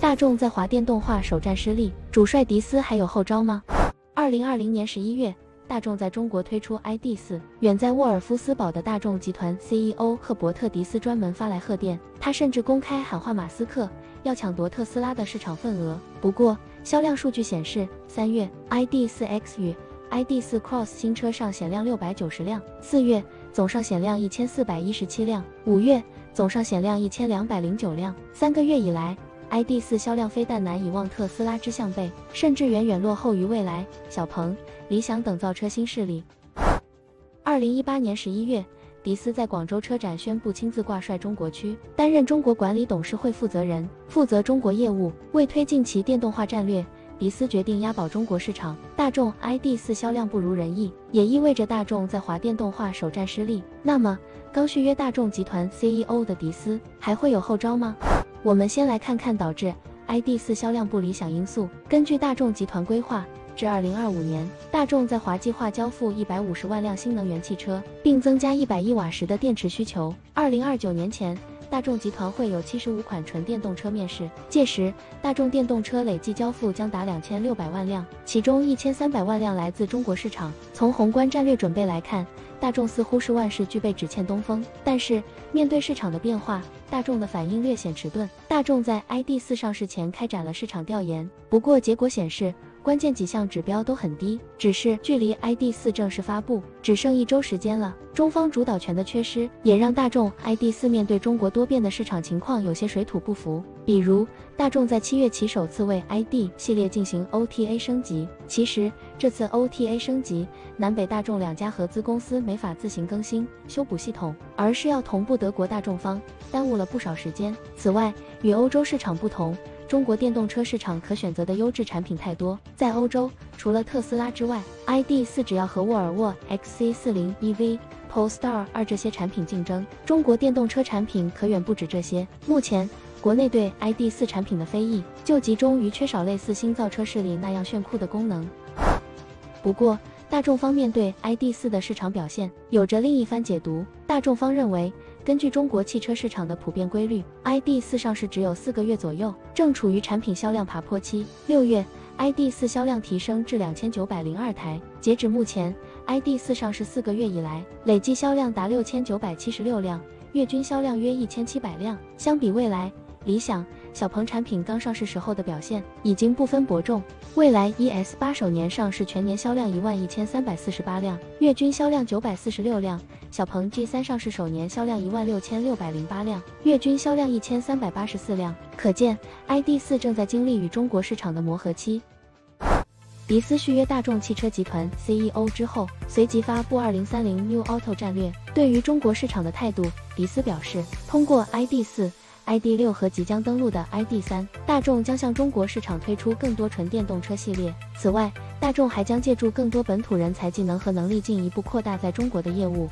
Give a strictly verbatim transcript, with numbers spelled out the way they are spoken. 大众在华电动画首战失利，主帅迪斯还有后招吗？ 二零二零年十一月，大众在中国推出 I D 四。远在沃尔夫斯堡的大众集团 C E O 赫伯特·迪斯专门发来贺电，他甚至公开喊话马斯克要抢夺特斯拉的市场份额。不过，销量数据显示，三月 I D 四 X 与 I D 四 Cross 新车上险量六百九十辆，四月总上险量一千四百一十七辆，五月总上险量一千两百零九辆。三个月以来， I D 四 销量非但难以望特斯拉之项背，甚至远远落后于蔚来、小鹏、理想等造车新势力。二零一八年十一月，迪斯在广州车展宣布亲自挂帅中国区，担任中国管理董事会负责人，负责中国业务。为推进其电动化战略，迪斯决定押宝中国市场。大众 I D 四 销量不如人意，也意味着大众在华电动化首战失利。那么，刚续约大众集团 C E O 的迪斯还会有后招吗？ 我们先来看看导致 I D 四 销量不理想因素。根据大众集团规划，至二零二五年，大众在华计划交付一百五十万辆新能源汽车，并增加一百亿瓦时的电池需求。二零二九年前，大众集团会有七十五款纯电动车面世，届时大众电动车累计交付将达两千六百万辆，其中一千三百万辆来自中国市场。从宏观战略准备来看， 大众似乎是万事俱备只欠东风，但是面对市场的变化，大众的反应略显迟钝。大众在 I D 四 上市前开展了市场调研，不过结果显示，关键几项指标都很低。只是距离 I D 四 正式发布只剩一周时间了，中方主导权的缺失也让大众 I D 四 面对中国多变的市场情况有些水土不服。比如，大众在七月起首次为 I D 系列进行 O T A 升级。其实， 这次 O T A 升级，南北大众两家合资公司没法自行更新修补系统，而是要同步德国大众方，耽误了不少时间。此外，与欧洲市场不同，中国电动车市场可选择的优质产品太多。在欧洲，除了特斯拉之外 ，I D 四 只要和沃尔沃 X C 四零 E V、 Polestar 二这些产品竞争，中国电动车产品可远不止这些。目前， 国内对 I D 四 产品的非议就集中于缺少类似新造车势力那样炫酷的功能。不过，大众方面对 I D 四 的市场表现有着另一番解读。大众方认为，根据中国汽车市场的普遍规律 ，I D 四 上市只有四个月左右，正处于产品销量爬坡期。六月 ，I D 四 销量提升至 两千九百零二台，截止目前 ，I D 四 上市四个月以来，累计销量达 六千九百七十六辆，月均销量约 一千七百辆。相比未来、 理想、小鹏产品刚上市时候的表现已经不分伯仲。蔚来 E S 八首年上市全年销量 一万一千三百四十八辆，月均销量九百四十六辆；小鹏 G 三上市首年销量 一万六千六百零八辆，月均销量 一千三百八十四辆。可见 I D 四 正在经历与中国市场的磨合期。 迪斯续约大众汽车集团 C E O 之后，随即发布二零三零 New Auto 战略。对于中国市场的态度，迪斯表示，通过 I D 四、 I D 六 和即将登陆的 I D 三， 大众将向中国市场推出更多纯电动车系列。此外，大众还将借助更多本土人才、技能和能力，进一步扩大在中国的业务。